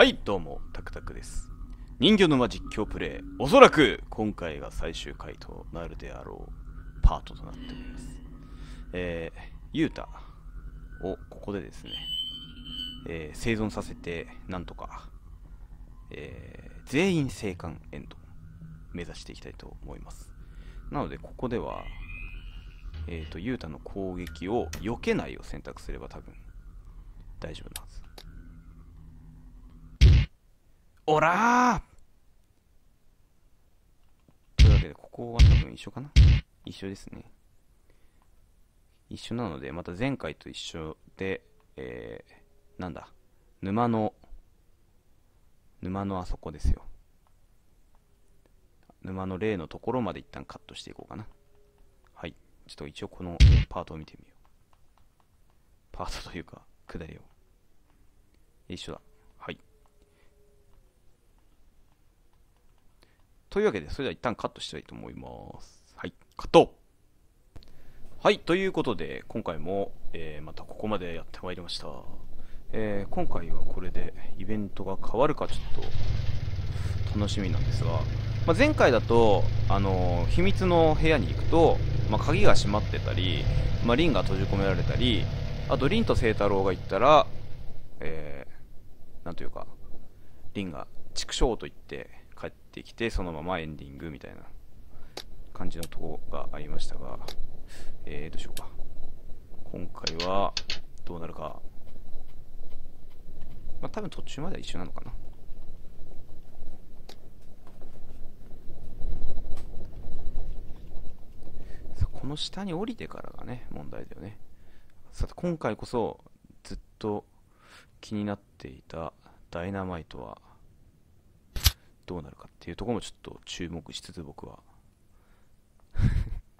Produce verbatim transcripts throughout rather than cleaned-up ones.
はいどうもタクタクです。人魚沼実況プレイ、おそらく今回が最終回となるであろうパートとなっております。えー、ユータをここでですね、えー、生存させてなんとか、えー、全員生還エンド目指していきたいと思います。なのでここではえーとユータの攻撃を避けないを選択すれば多分大丈夫なはず。おらーというわけでここは多分一緒かな。一緒ですね。一緒なのでまた前回と一緒で、えー、なんだ沼の沼のあそこですよ。沼の例のところまで一旦カットしていこうかな。はい、ちょっと一応このパートを見てみよう。パートというか下りを一緒だ。はい、というわけでそれでは一旦カットしたいと思います。はいカット。はい、ということで今回も、えー、またここまでやってまいりました。えー、今回はこれでイベントが変わるかちょっと楽しみなんですが、まあ、前回だと、あのー、秘密の部屋に行くと、まあ、鍵が閉まってたり、まあ、リンが閉じ込められたり、あとリンと聖太郎が行ったら、えー、なんというかリンが畜生と言って帰ってきてそのままエンディングみたいな感じのとこがありましたが、えー、どうしようか。今回はどうなるか。まあ多分途中までは一緒なのかな。さあこの下に降りてからがね問題だよね。さて今回こそずっと気になっていたダイナマイトはどうなるかっていうところもちょっと注目しつつ僕は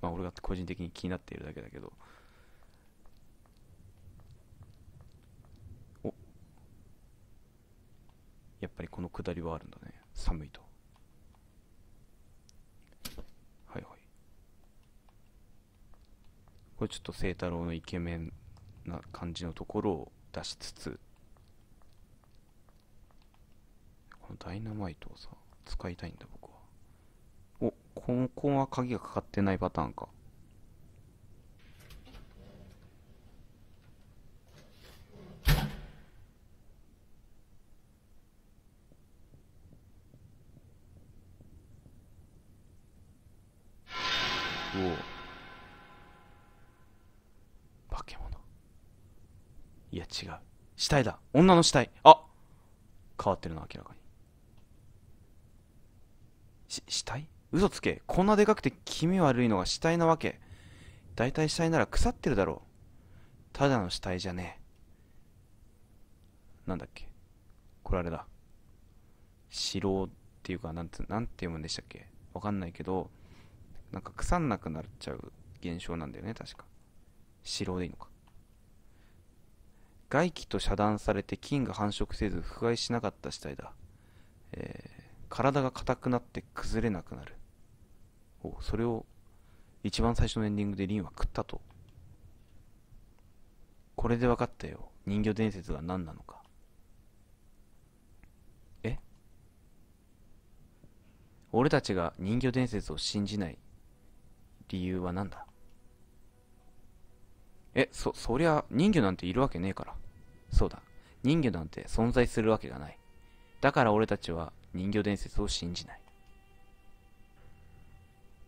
まあ俺が個人的に気になっているだけだけど。お、やっぱりこの下りはあるんだね。寒いと。はいはい、これちょっと清太郎のイケメンな感じのところを出しつつこのダイナマイトをさ使いたいんだ僕は。お、ここは鍵がかかってないパターンか。おお、化け物。いや違う、死体だ。女の死体。あ、変わってるな明らかに。し死体、嘘つけ。こんなでかくて気味悪いのが死体なわけ。だいたい死体なら腐ってるだろう。ただの死体じゃねえ。なんだっけこれ。あれだ、死老っていうかなんてなんていうもんでしたっけ、わかんないけどなんか腐んなくなっちゃう現象なんだよね確か。死老でいいのか。外気と遮断されて菌が繁殖せず腐敗しなかった死体だ。えー体が硬くなって崩れなくなる。お、それを一番最初のエンディングでリンは食ったと。これで分かったよ人魚伝説が何なのか。え、俺たちが人魚伝説を信じない理由は何だ。え、そそりゃ人魚なんているわけねえから。そうだ、人魚なんて存在するわけがない。だから俺たちは人魚伝説を信じない。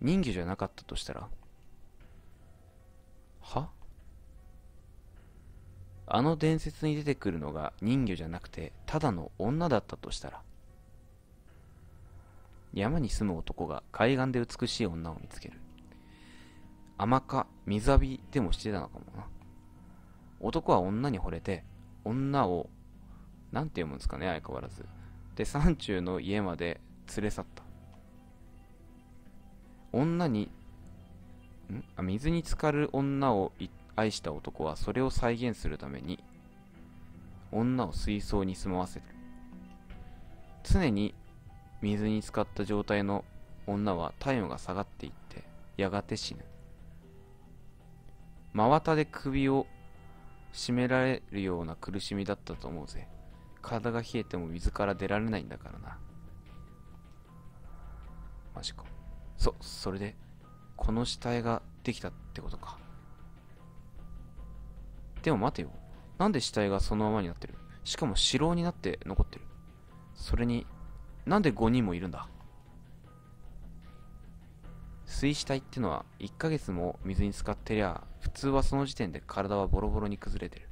人魚じゃなかったとしたらはあの伝説に出てくるのが人魚じゃなくてただの女だったとしたら。山に住む男が海岸で美しい女を見つける。甘か水浴びでもしてたのかもな。男は女に惚れて女をなんて読むんですかね相変わらずで山中の家まで連れ去った。女にんあ水に浸かる女を愛した男はそれを再現するために女を水槽に住まわせる。常に水に浸かった状態の女は体温が下がっていってやがて死ぬ。真綿で首を絞められるような苦しみだったと思うぜ。体が冷えても水から出られないんだからな。マジか。そ、それで、この死体ができたってことか。でも待てよ。なんで死体がそのままになってる？しかも白狼になって残ってる。それに、なんでごにんもいるんだ？水死体ってのはいっかげつも水に浸かってりゃ、普通はその時点で体はボロボロに崩れてる。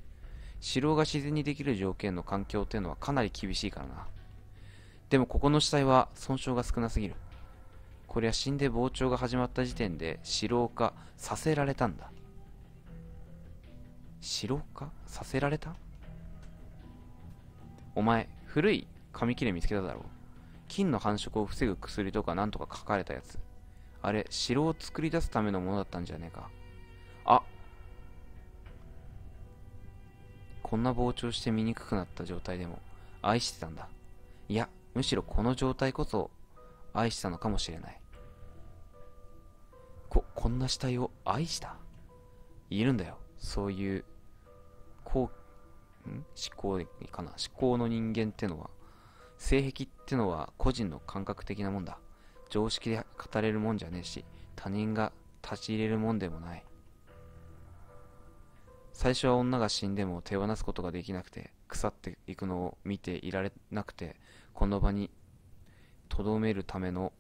白狼が自然にできる条件の環境っていうのはかなり厳しいからな。でもここの死体は損傷が少なすぎる。こりゃ死んで膨張が始まった時点で白狼化させられたんだ。白狼化させられた？お前、古い紙切れ見つけただろう。菌の繁殖を防ぐ薬とかなんとか書かれたやつ。あれ、城を作り出すためのものだったんじゃねえか。あ、こんな膨張して醜くなった状態でも愛してたんだ。いや、むしろこの状態こそ愛したのかもしれない。こ、こんな死体を愛したいるんだよ。そういうこう、ん、思考かな。思考の人間ってのは、性癖ってのは個人の感覚的なもんだ。常識で語れるもんじゃねえし、他人が立ち入れるもんでもない。最初は女が死んでも手放すことができなくて、腐っていくのを見ていられなくて、この場に留めるための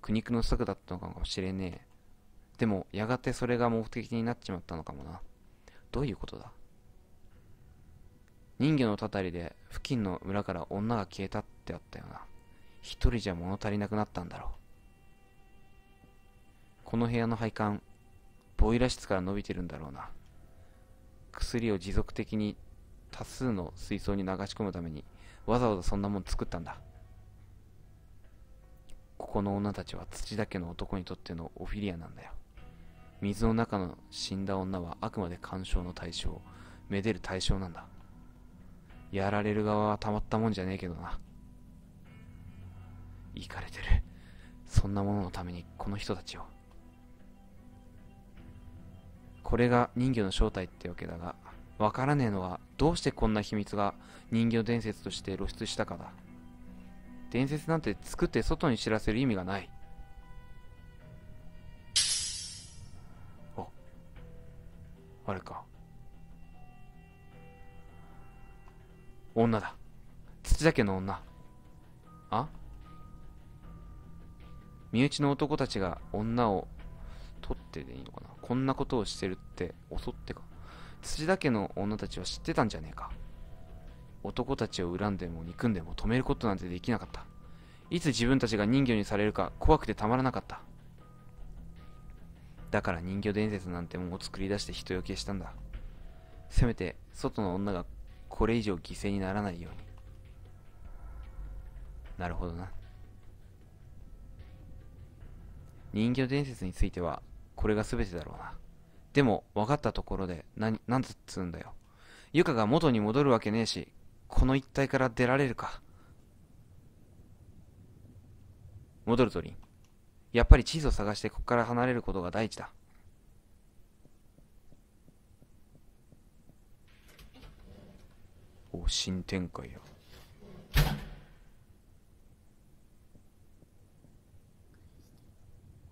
苦肉の策だったのかもしれねえ。でもやがてそれが目的になっちまったのかもな。どういうことだ？人魚のたたりで付近の村から女が消えたってあったよな。一人じゃ物足りなくなったんだろう。この部屋の配管、ボイラー室から伸びてるんだろうな。薬を持続的に多数の水槽に流し込むために、わざわざそんなもん作ったんだ。ここの女たちは土田家の男にとってのオフィリアなんだよ。水の中の死んだ女はあくまで干渉の対象、めでる対象なんだ。やられる側はたまったもんじゃねえけどな。イカれてる。そんなもののためにこの人たちを。これが人魚の正体ってわけだが、わからねえのはどうしてこんな秘密が人魚伝説として露出したかだ。伝説なんて作って外に知らせる意味がない。あ、あれか。女だ。土田家の女。あ？身内の男たちが女を取ってでいいのかな。こんなことをしてるって襲ってか。土田家の女たちは知ってたんじゃねえか。男たちを恨んでも憎んでも止めることなんてできなかった。いつ自分たちが人魚にされるか怖くてたまらなかった。だから人魚伝説なんてものを作り出して人よけしたんだ。せめて外の女がこれ以上犠牲にならないように。なるほどな。人魚伝説についてはこれが全てだろうな。でも分かったところで何、何つつうんだよ。ユカが元に戻るわけねえし、この一帯から出られるか。戻るとりん。やっぱり地図を探してここから離れることが第一だ。お、新展開や。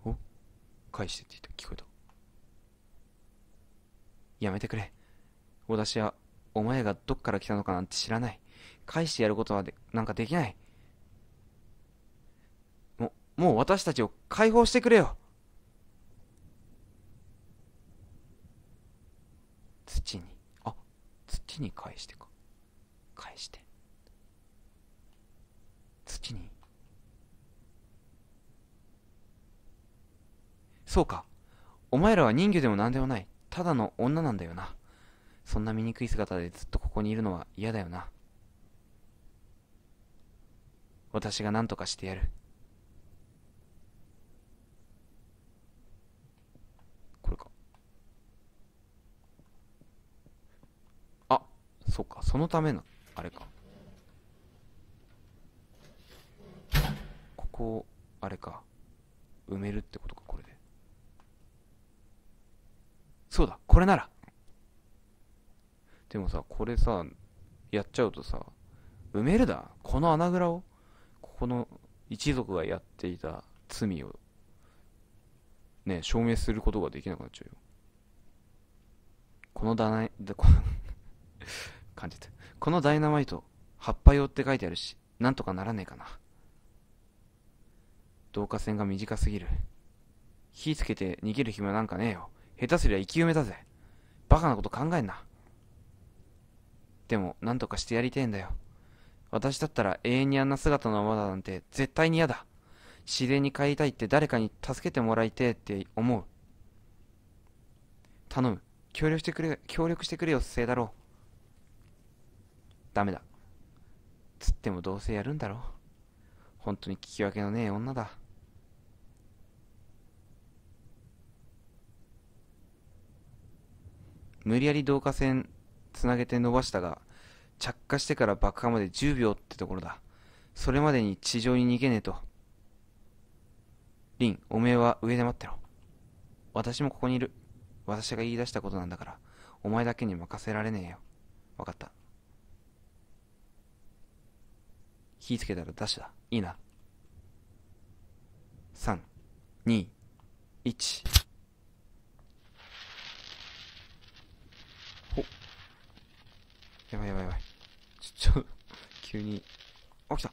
お、返してって言った。聞こえた。やめてくれ。私はお前がどっから来たのかなんて知らない。返してやることはでなんかできない。ももう私たちを解放してくれよ。土に、あ、土に返してか。返して土に。そうか、お前らは人魚でもなんでもない、ただの女なんだよな。そんな醜い姿でずっとここにいるのは嫌だよな。私が何とかしてやる。これか。あ、そうか、そのためのあれか。ここをあれか、埋めるってことか。これで、そうだ、これなら。でもさ、これさやっちゃうとさ、埋めるだ、この穴蔵を、ここの一族がやっていた罪をね、証明することができなくなっちゃうよ。このダナイ感じてこのダイナマイト、葉っぱ用って書いてあるし、なんとかならねえかな。導火線が短すぎる。火つけて逃げる暇なんかねえよ。下手すりゃ生き埋めだぜ。バカなこと考えんな。でも、なんとかしてやりてえんだよ。私だったら永遠にあんな姿のままだなんて絶対に嫌だ。自然に帰りたいって誰かに助けてもらいてえって思う。頼む。協力してくれ、協力してくれよ、聖だろう。ダメだ。つってもどうせやるんだろう。本当に聞き分けのねえ女だ。無理やり導火線つなげて伸ばしたが、着火してから爆破までじゅうびょうってところだ。それまでに地上に逃げねえと。リン、おめえは上で待ってろ。私もここにいる。私が言い出したことなんだから、お前だけに任せられねえよ。わかった。火つけたらダッシュだ。いいな。さん、に、いち。お。やばいやばいやばい。ちょ、ちょ、急に。あ、来た。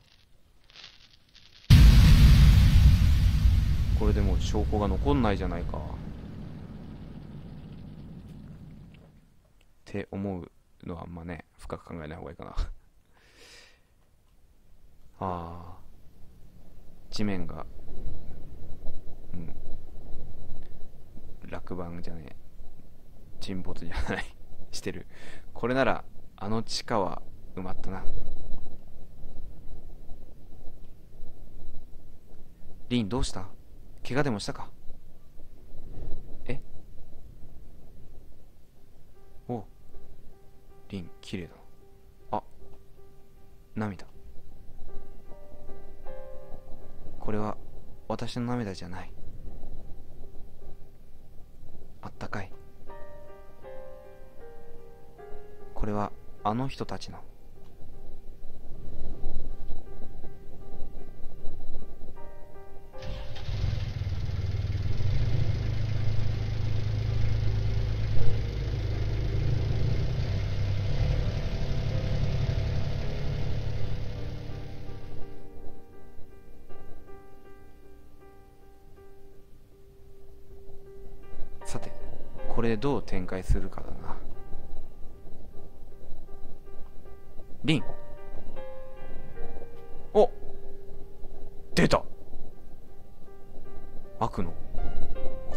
これでもう証拠が残んないじゃないか。って思うのはあんまね、深く考えない方がいいかな。あー、地面が、うん、落盤じゃねえ、沈没じゃないしてる。これならあの地下は埋まったな。リン、どうした？怪我でもしたか？え？お、リン綺麗だ。あ、涙。これは私の涙じゃない。あったかい。これはあの人たちの。さて、これでどう展開するかだな。リン、お、出た。悪の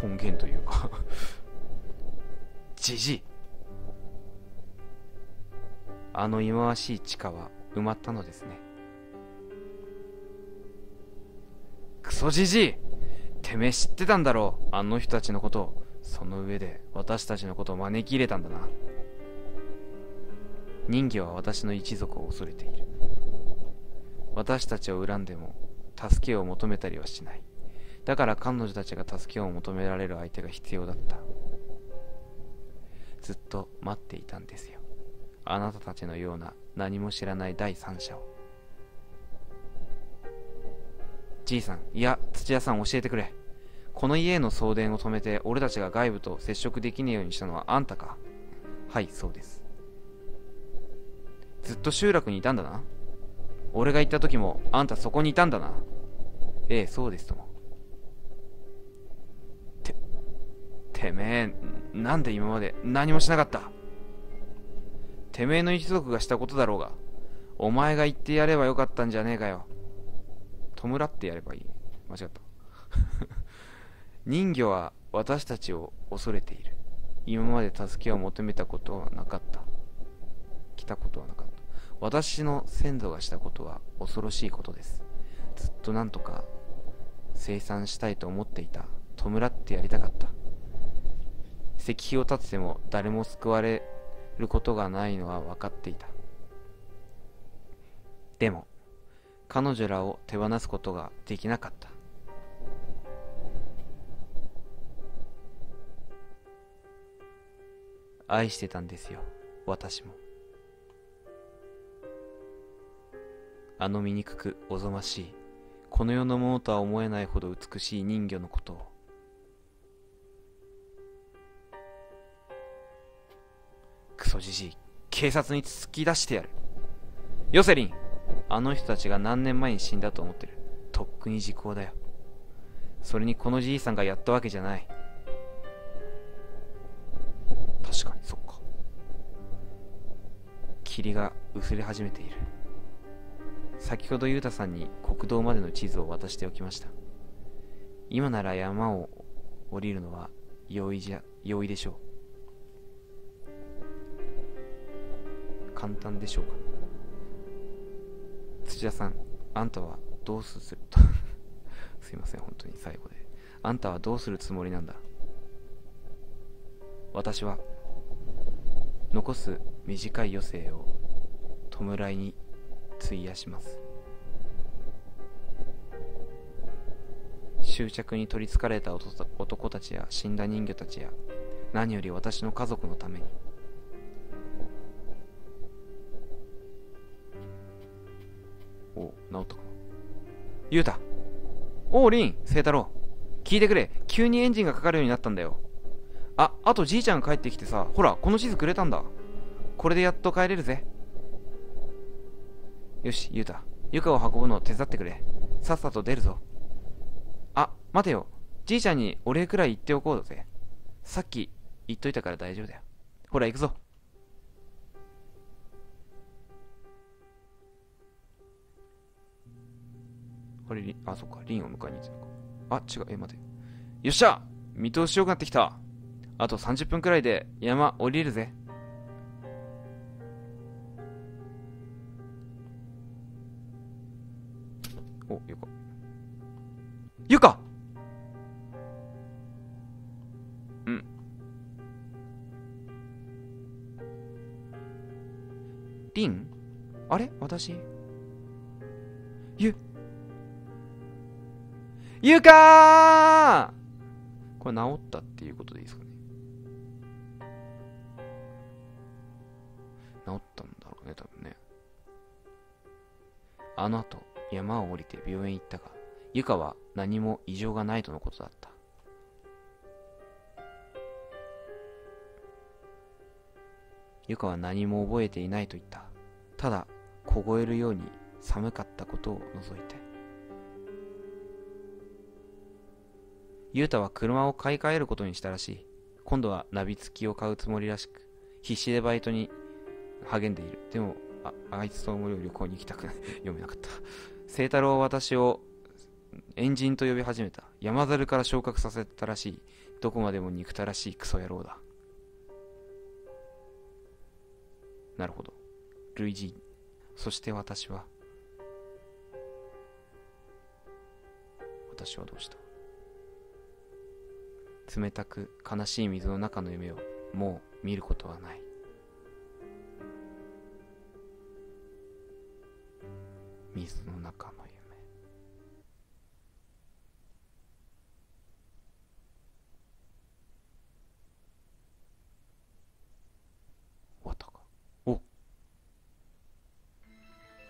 根源というか。じじい。あの忌まわしい地下は埋まったのですね。クソじじい、てめえ知ってたんだろう、あの人たちのことを。その上で私たちのことを招き入れたんだな。人魚は私の一族を恐れている。私たちを恨んでも助けを求めたりはしない。だから彼女たちが助けを求められる相手が必要だった。ずっと待っていたんですよ、あなたたちのような何も知らない第三者を。じいさん、いや土屋さん、教えてくれ。この家への送電を止めて、俺たちが外部と接触できねえようにしたのはあんたか。はい、そうです。ずっと集落にいたんだな。俺が行った時も、あんたそこにいたんだな。ええ、そうですとも。て、てめえ、なんで今まで何もしなかった。てめえの一族がしたことだろうが、お前が言ってやればよかったんじゃねえかよ。弔ってやればいい。間違った。人魚は私たちを恐れている。今まで助けを求めたことはなかった。来たことはなかった。私の先祖がしたことは恐ろしいことです。ずっとなんとか生産したいと思っていた。弔ってやりたかった。石碑を建てても誰も救われることがないのは分かっていた。でも、彼女らを手放すことができなかった。愛してたんですよ、私も。あの醜くおぞましい、この世のものとは思えないほど美しい人魚のことを。クソじじい、警察に突き出してやる。ヨセリン、あの人たちが何年前に死んだと思ってる。とっくに時効だよ。それにこのじいさんがやったわけじゃない。確かにそっか。霧が薄れ始めている。先ほどユウタさんに国道までの地図を渡しておきました。今なら山を降りるのは容易じゃ容易でしょう。簡単でしょうか。土田さん、あんたはどうするとすいません、本当に最後で。あんたはどうするつもりなんだ。私は残す短い余生を弔いに費やします。執着に取りつかれた男たちや死んだ人魚たちや、何より私の家族のために。お、治ったかな。ユウタ、おう、リン、清太郎、聞いてくれ。急にエンジンがかかるようになったんだよ。あ、あとじいちゃんが帰ってきてさ、ほら、この地図くれたんだ。これでやっと帰れるぜ。よし、ユウタ、ユカを運ぶのを手伝ってくれ。さっさと出るぞ。あ、待てよ。じいちゃんにお礼くらい言っておこうぜ。さっき言っといたから大丈夫だよ。ほら、行くぞ。あれ、あ、そっか、リンを迎えに行ってたのか。あ、違う、え、待て。よっしゃ！見通しよくなってきた。あとさんじゅっぷんくらいで山降りるぜ。お、ゆか。ゆか！うん。リン？あれ？私？ゆ、ゆかー！これ治ったっていうことでいいですかね。治ったんだろうね、多分ね。あの後、山を降りて病院行ったが、ゆかは何も異常がないとのことだった。ゆかは何も覚えていないと言った。ただ、凍えるように寒かったことを除いて。ユウタは車を買い替えることにしたらしい。今度はナビ付きを買うつもりらしく、必死でバイトに励んでいる。でも、あ、あいつと思うより旅行に行きたくない。読めなかった。清太郎は私をエンジンと呼び始めた。山猿から昇格させたらしい。どこまでも憎たらしいクソ野郎だ。なるほど。類人。そして私は。私はどうした。冷たく悲しい水の中の夢をもう見ることはない。水の中の夢。終わったか。お、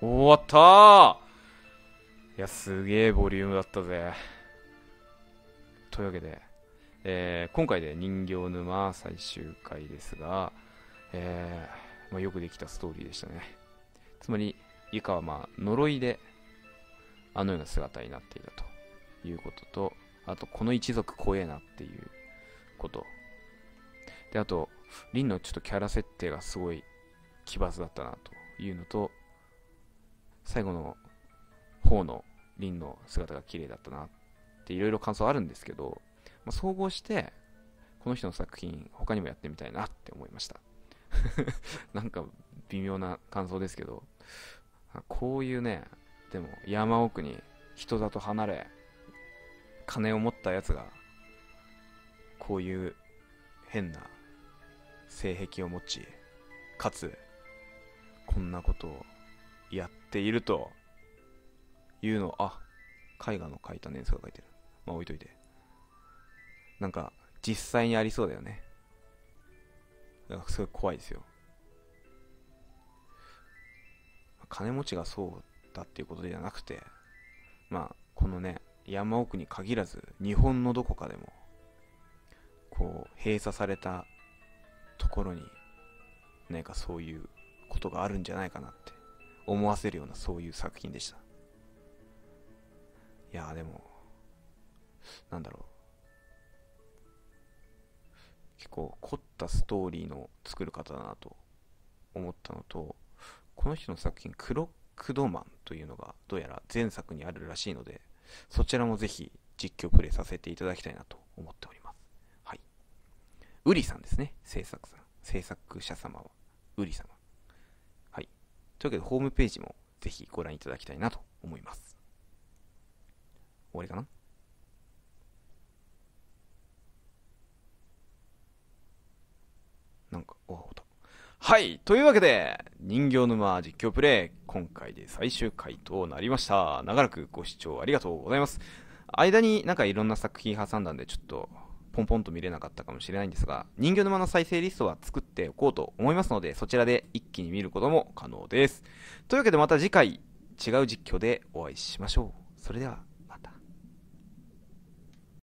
終わったー。いや、すげえボリュームだったぜ。というわけで、えー、今回で人形沼最終回ですが、えーまあ、よくできたストーリーでしたね。つまり、ゆかはまあ呪いであのような姿になっていたということと、あと、この一族怖えなっていうこと。で、あと、リンのちょっとキャラ設定がすごい奇抜だったなというのと、最後の方のリンの姿が綺麗だったなっていろいろ感想あるんですけど、総合して、この人の作品、他にもやってみたいなって思いました。なんか、微妙な感想ですけど、こういうね、でも、山奥に人里離れ、金を持ったやつが、こういう変な性癖を持ち、かつ、こんなことをやっているというのを、あ、絵画の描いた年数が書いてる。まあ、置いといて。なんか、実際にありそうだよね。なんかすごい怖いですよ。金持ちがそうったっていうことではなくて、まあこのね山奥に限らず日本のどこかでもこう閉鎖されたところに何かそういうことがあるんじゃないかなって思わせるようなそういう作品でした。いやーでもなんだろう、結構凝ったストーリーの作る方だなと思ったのと、この人の作品クロックドマンというのがどうやら前作にあるらしいので、そちらもぜひ実況プレイさせていただきたいなと思っております。はい、ウリさんですね、制作さん、制作者様はウリ様。はい、というわけでホームページもぜひご覧いただきたいなと思います。終わりかな。なんかおわおた。はい、というわけで人形沼実況プレイ、今回で最終回となりました。長らくご視聴ありがとうございます。間になんかいろんな作品挟んだんでちょっとポンポンと見れなかったかもしれないんですが、人形沼の再生リストは作っておこうと思いますので、そちらで一気に見ることも可能です。というわけでまた次回違う実況でお会いしましょう。それでは。